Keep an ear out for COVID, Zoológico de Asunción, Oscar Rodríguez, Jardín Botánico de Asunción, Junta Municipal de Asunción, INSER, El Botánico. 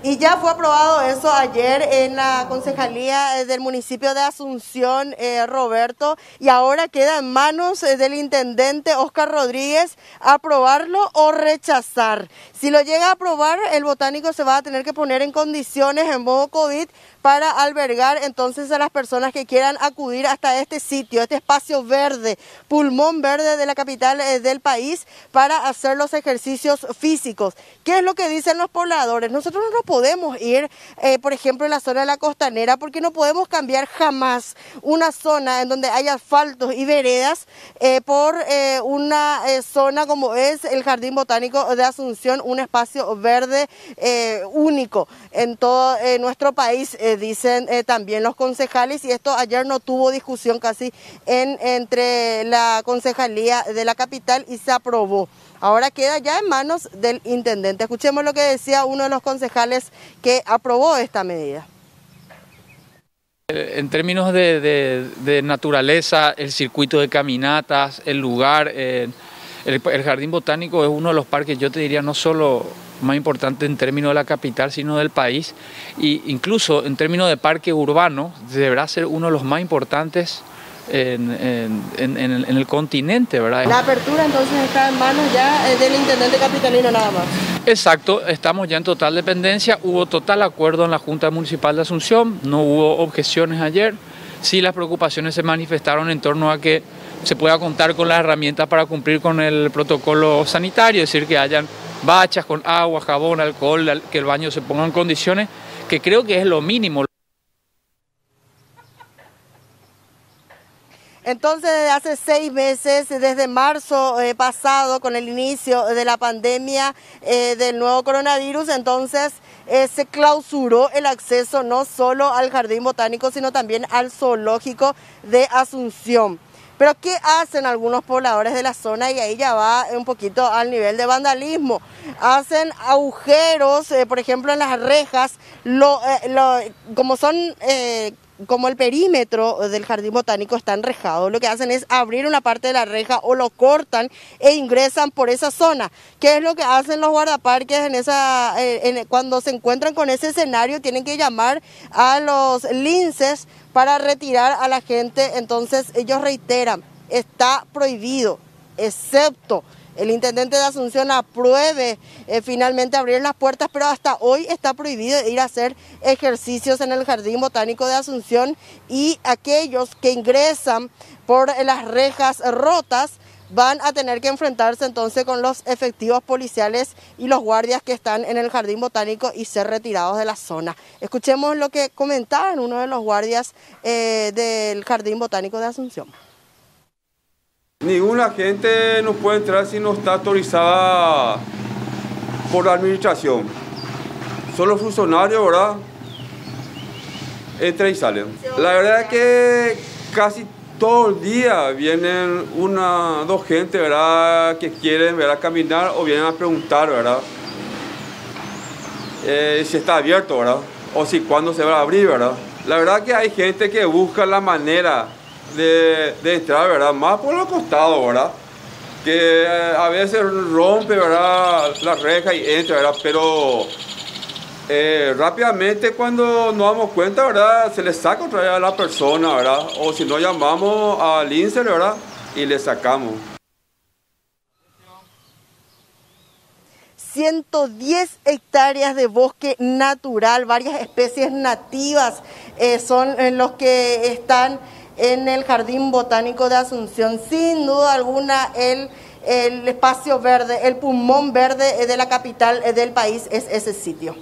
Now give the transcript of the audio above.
Y ya fue aprobado eso ayer en la concejalía del municipio de Asunción, Roberto, y ahora queda en manos del intendente Oscar Rodríguez aprobarlo o rechazar. Si lo llega a aprobar, el botánico se va a tener que poner en condiciones en modo COVID para albergar entonces a las personas que quieran acudir hasta este sitio, este espacio verde, pulmón verde de la capital del país, para hacer los ejercicios físicos. ¿Qué es lo que dicen los pobladores? Nosotros no podemos ir, por ejemplo, en la zona de la costanera, porque no podemos cambiar jamás una zona en donde hay asfaltos y veredas por una zona como es el Jardín Botánico de Asunción, un espacio verde único en todo nuestro país, dicen también los concejales, y esto ayer no tuvo discusión casi entre la concejalía de la capital y se aprobó. Ahora queda ya en manos del intendente. Escuchemos lo que decía uno de los concejales que aprobó esta medida. En términos de naturaleza, el circuito de caminatas, el lugar, el Jardín Botánico es uno de los parques, yo te diría, no solo más importante en términos de la capital, sino del país, e incluso en términos de parque urbano, deberá ser uno de los más importantes en el continente, ¿verdad? La apertura entonces está en manos ya del intendente capitalino nada más. Exacto, estamos ya en total dependencia, hubo total acuerdo en la Junta Municipal de Asunción, no hubo objeciones ayer, sí las preocupaciones se manifestaron en torno a que se pueda contar con las herramientas para cumplir con el protocolo sanitario, es decir, que hayan bachas con agua, jabón, alcohol, que el baño se ponga en condiciones, que creo que es lo mínimo. Entonces, desde hace 6 meses, desde marzo pasado, con el inicio de la pandemia del nuevo coronavirus, entonces se clausuró el acceso no solo al Jardín Botánico, sino también al Zoológico de Asunción. Pero ¿qué hacen algunos pobladores de la zona? Y ahí ya va un poquito al nivel de vandalismo. Hacen agujeros, por ejemplo, en las rejas, como son... Como el perímetro del Jardín Botánico está enrejado, lo que hacen es abrir una parte de la reja o lo cortan e ingresan por esa zona. ¿Qué es lo que hacen los guardaparques cuando se encuentran con ese escenario? Tienen que llamar a los linces para retirar a la gente. Entonces ellos reiteran, está prohibido, excepto el intendente de Asunción apruebe finalmente abrir las puertas, pero hasta hoy está prohibido ir a hacer ejercicios en el Jardín Botánico de Asunción, y aquellos que ingresan por las rejas rotas van a tener que enfrentarse entonces con los efectivos policiales y los guardias que están en el Jardín Botánico y ser retirados de la zona. Escuchemos lo que comentaban uno de los guardias del Jardín Botánico de Asunción. Ninguna gente no puede entrar si no está autorizada por la administración. Son los funcionarios, ¿verdad? Entran y salen. La verdad es que casi todo el día vienen 1 o 2 gente, ¿verdad?, que quieren, ¿verdad?, caminar o vienen a preguntar, ¿verdad?, si está abierto, ¿verdad?, o si cuándo se va a abrir, ¿verdad? La verdad es que hay gente que busca la manera de entrar, ¿verdad?, más por los costados, ¿verdad?, que a veces rompe, ¿verdad?, la reja y entra, ¿verdad?, pero rápidamente, cuando nos damos cuenta, ¿verdad?, se le saca otra vez a la persona, ¿verdad?, o si no, llamamos al INSER, ¿verdad?, y le sacamos. 110 hectáreas de bosque natural, varias especies nativas son los que están en el Jardín Botánico de Asunción. Sin duda alguna, el espacio verde, el pulmón verde de la capital del país es ese sitio.